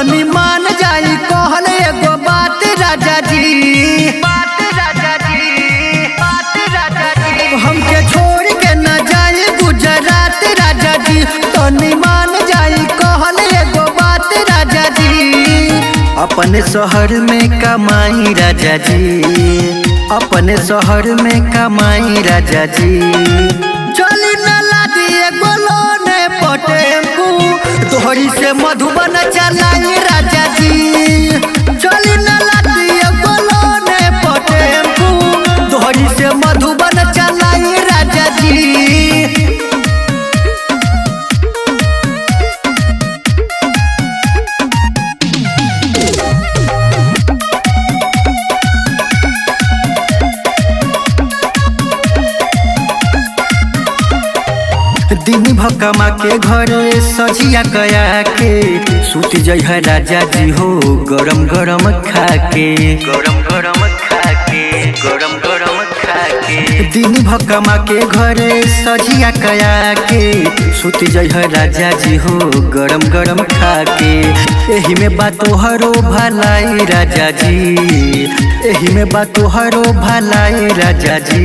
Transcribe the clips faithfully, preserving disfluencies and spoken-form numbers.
तनी मान जाई कहल एगो बात राजा जी, बात राजा जी, बात राजा जी, हमके छोड़ के न जाई गुजरात राजा जी। तनी मान जाई कहल एगो बात राजा जी, अपने शहर में कमाई राजा जी, अपने शहर में कमाई राजा जी। चली न लादिए गोलो ने पटेमकू, तोहरी से मधुबन चलाई राजा जी। चली न लादिए गोलो ने पटेमकू, तोहरी से मधुबन चलाई राजा जी। दिन भकमा के घर सजिया कया के सूत जइह राजा जी हो, गरम गरम खा के, गरम गरम खा के, गरम गरम खा के। दिन भकमा के घर सजिया कया के सूत जइह राजा जी हो, गरम गरम खा के। एही में बातो हरो भलाई राजा जी, एही में बातो हरो भलाई राजा जी।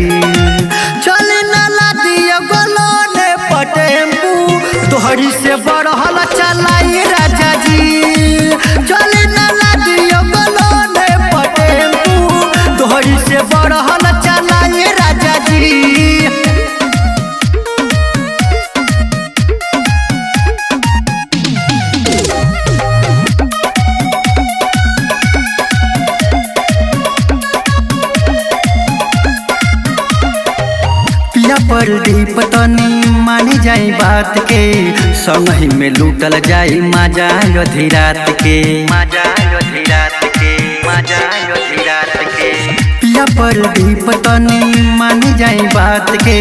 चले नाला दिया गोलो टेम्पू, तोहरी से बढ़ल चलाई राजा जी। चली ना लादियो गोलो ने पटेम्पू, तोहरी से बढ़ल चलाई राजा जी। पिया पर दीप तनी मानी जाई बात के, संग ही में लूटल जाई माजा योधी रात के, माजा योधी रात के, माजा योधी रात के। पिया पर दीप तनी मानी जाई बात के,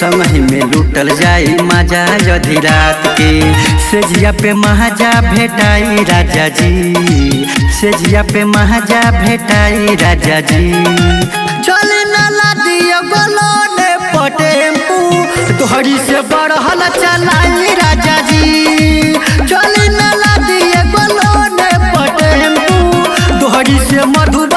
संग ही में लूटल जाई माजा योधी रात के। सेजिया पे महाजा भेटाई राजा जी, सेजिया पे महाजा भेटाई राजा जी। चली ना लादियो गोलो ने पटेम्पू, तोहरी से बढ़ल चलाई राजा जी। चली ना लादिए गोलो ने पटेम्पू, तोहरी से मधुर